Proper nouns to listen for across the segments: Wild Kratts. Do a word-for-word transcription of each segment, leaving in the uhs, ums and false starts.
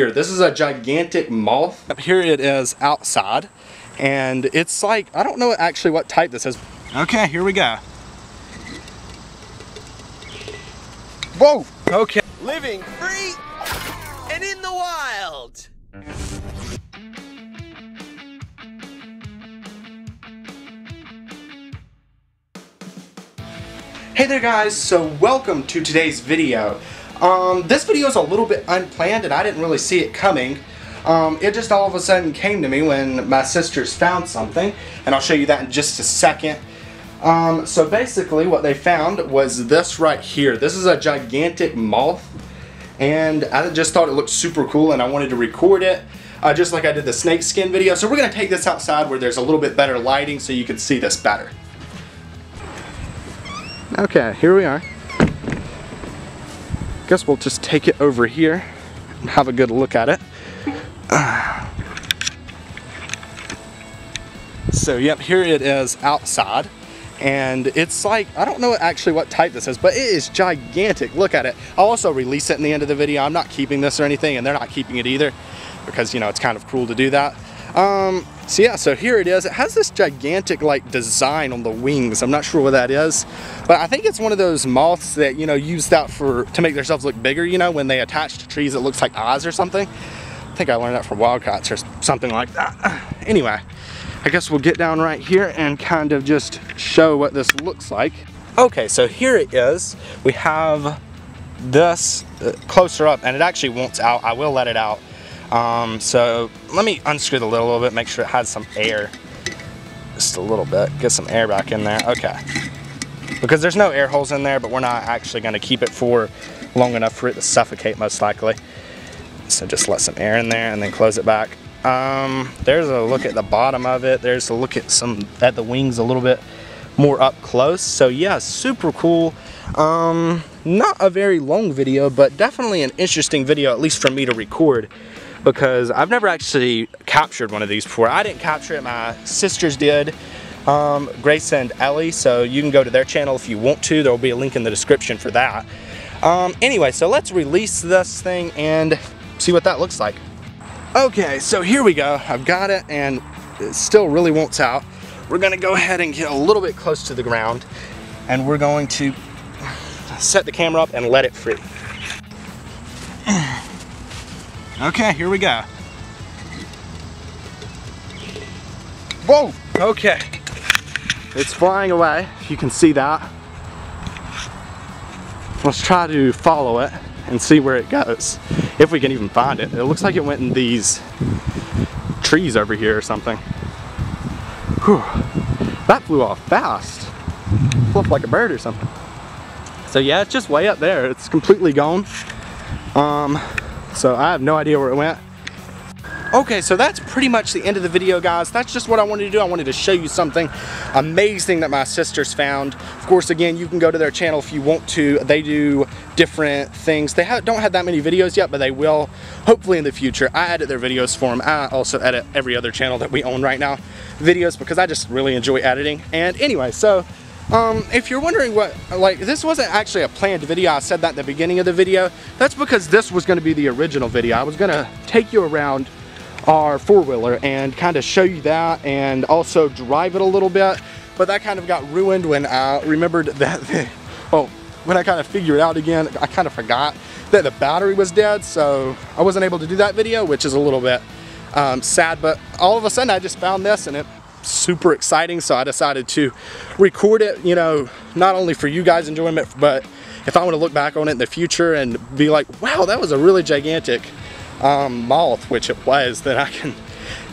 Here, this is a gigantic moth. Here it is outside, and it's like, I don't know actually what type this is. Okay, here we go. Whoa! Okay. Living free and in the wild. Hey there guys, so welcome to today's video. Um, this video is a little bit unplanned and I didn't really see it coming. Um, it just all of a sudden came to me when my sisters found something, and I'll show you that in just a second. Um, so basically what they found was this right here. This is a gigantic moth, and I just thought it looked super cool and I wanted to record it, uh, just like I did the snake skin video. So we're going to take this outside where there's a little bit better lighting so you can see this better. Okay, here we are. Guess we'll just take it over here and have a good look at it. Uh, so yep, here it is outside, and it's like, I don't know actually what type this is, but it is gigantic. Look at it. I'll also release it in the end of the video. I'm not keeping this or anything, and they're not keeping it either, because you know it's kind of cruel to do that. Um, so yeah, so here it is. It has this gigantic like design on the wings. I'm not sure what that is, but I think it's one of those moths that, you know, use that for, to make themselves look bigger, you know, when they attach to trees, it looks like eyes or something. I think I learned that from Wild Kratts or something like that. Anyway, I guess we'll get down right here and kind of just show what this looks like. Okay, so here it is. We have this closer up, and it actually wants out. I will let it out. Um, so let me unscrew the lid a little bit, make sure it has some air, just a little bit, get some air back in there. Okay, because there's no air holes in there, but we're not actually going to keep it for long enough for it to suffocate most likely. So just let some air in there and then close it back. Um, there's a look at the bottom of it. There's a look at some at the wings a little bit more up close. So yeah, super cool. Um, not a very long video, but definitely an interesting video, at least for me to record, because I've never actually captured one of these before. I didn't capture it, my sisters did, um, Grace and Ellie, so you can go to their channel if you want to. There will be a link in the description for that. Um, anyway, so let's release this thing and see what that looks like. Okay, so here we go. I've got it, and it still really wants out. We're gonna go ahead and get a little bit close to the ground, and we're going to set the camera up and let it free. Okay, here we go. Whoa! Okay. It's flying away, if you can see that. Let's try to follow it and see where it goes, if we can even find it. It looks like it went in these trees over here or something. Whew. That flew off fast. Flew off like a bird or something. So yeah, it's just way up there. It's completely gone. Um, So I have no idea where it went. Okay, so that's pretty much the end of the video, guys. That's just what I wanted to do. I wanted to show you something amazing that my sisters found. Of course, again, you can go to their channel if you want to. They do different things. They ha- don't have that many videos yet, but they will, hopefully in the future. I edit their videos for them. I also edit every other channel that we own right now videos, because I just really enjoy editing. And anyway, so Um, if you're wondering what, like, this wasn't actually a planned video. I said that at the beginning of the video. That's because this was going to be the original video. I was going to take you around our four-wheeler and kind of show you that, and also drive it a little bit, but that kind of got ruined when I remembered that, the, well, when I kind of figured it out again, I kind of forgot that the battery was dead, so I wasn't able to do that video, which is a little bit um, sad, but all of a sudden I just found this, and it super exciting, so I decided to record it, you know, not only for you guys enjoyment, but if I want to look back on it in the future and be like, wow, that was a really gigantic um, moth, which it was, then I can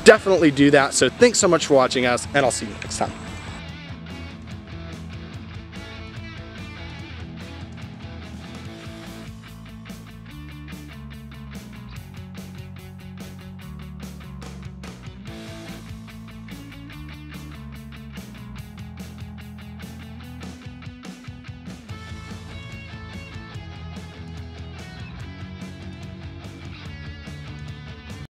definitely do that. So thanks so much for watching us, and I'll see you next time.